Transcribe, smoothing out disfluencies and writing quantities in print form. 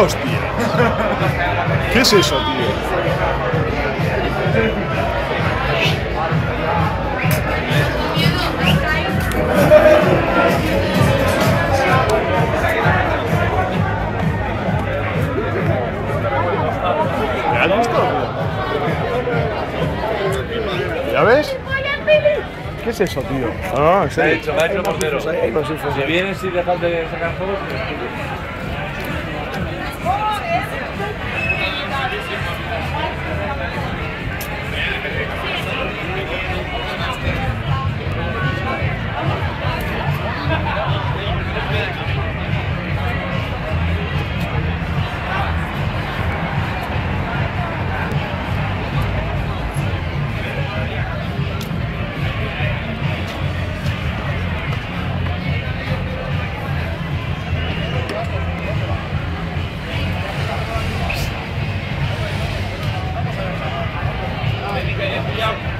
¡Hostia! ¿Qué es eso, tío? ¿Me has visto? ¿Ya ves? ¿Qué es eso, tío? Ah, sí. Se ha hecho portero. Si vienes y dejas de sacar juegos... Yeah.